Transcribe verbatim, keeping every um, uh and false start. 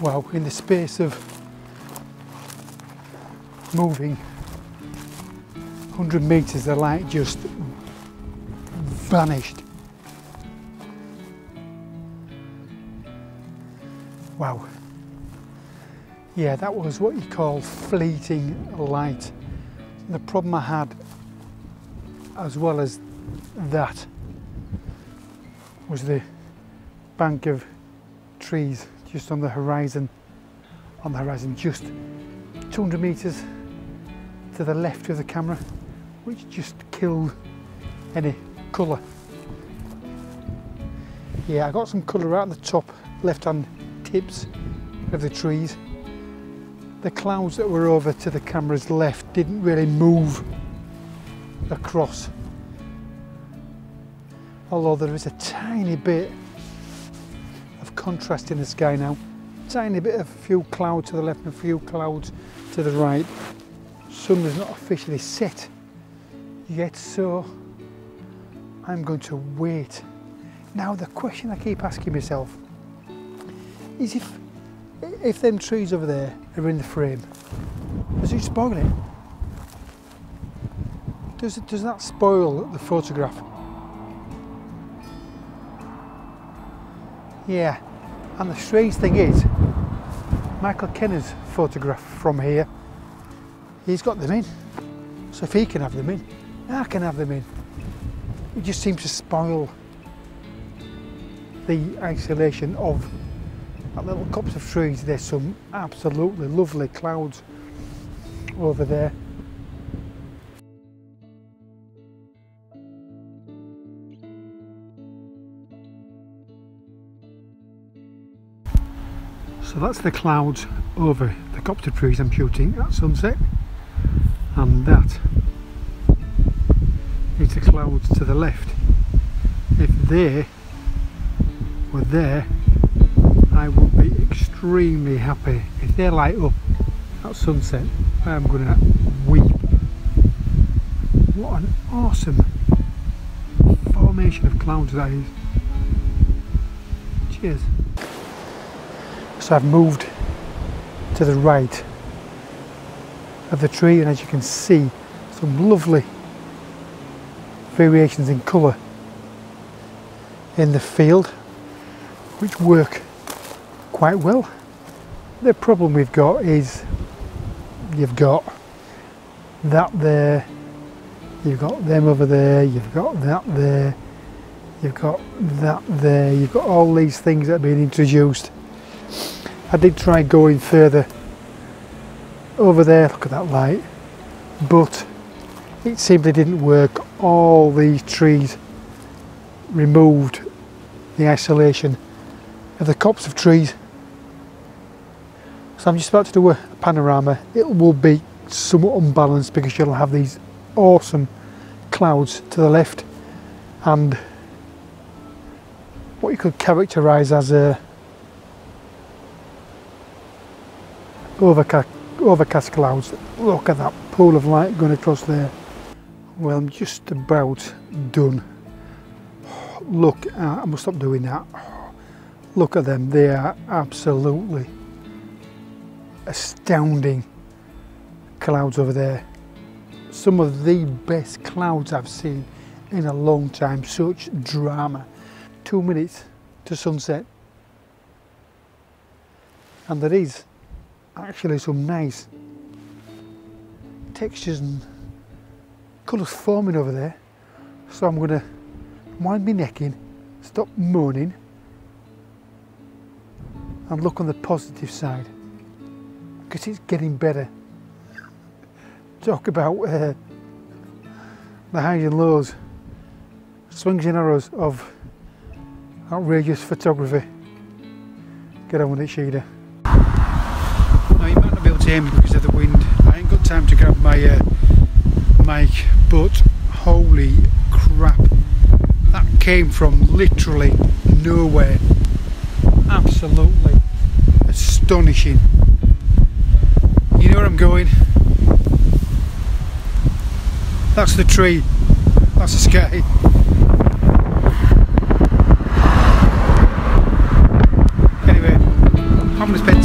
wow, in the space of moving one hundred metres, the light just vanished. Wow. Yeah, that was what you call fleeting light. The problem I had, as well as that, was the bank of trees just on the horizon, on the horizon, just two hundred metres to the left of the camera, which just killed any colour. Yeah, I got some colour out on the top left-hand tips of the trees. The clouds that were over to the camera's left didn't really move across, although there is a tiny bit of contrast in the sky now. Tiny bit of a few clouds to the left and a few clouds to the right. Sun is not officially set yet, so I'm going to wait. Now the question I keep asking myself is if if them trees over there are in the frame, does it spoil it? Does it, does that spoil the photograph? Yeah, and the strange thing is, Michael Kenna's photograph from here, he's got them in. So if he can have them in, I can have them in. It just seems to spoil the isolation of that little copse of trees. There's some absolutely lovely clouds over there. So that's the clouds over the copse of trees I'm shooting at sunset, and that is the clouds to the left. If they were there, I would be extremely happy. If they light up at sunset, I'm going to weep. What an awesome formation of clouds that is. Cheers. So I've moved to the right of the tree, and as you can see, some lovely variations in colour in the field, which work quite well. The problem we've got is you've got that there, you've got them over there, you've got that there, you've got that there, you've got all these things that have been introduced. I did try going further over there, look at that light, but it simply didn't work. All these trees removed the isolation of the copse of trees. So I'm just about to do a panorama. It will be somewhat unbalanced because you'll have these awesome clouds to the left and what you could characterise as a Overcast, overcast clouds. Look at that pool of light going across there. Well, I'm just about done. Look at, I must stop doing that. Look at them, they are absolutely astounding clouds over there. Some of the best clouds I've seen in a long time. Such drama. Two minutes to sunset, and there is actually some nice textures and colours forming over there. So I'm going to wind my neck in, stop moaning and look on the positive side, because it's getting better. Talk about uh, the highs and lows, swings and arrows of outrageous photography. Get on with it, Sheeda. Because of the wind, I ain't got time to grab my uh, mic, but holy crap, that came from literally nowhere. Absolutely astonishing. You know where I'm going? That's the tree, that's the sky. Anyway, I'm going to spend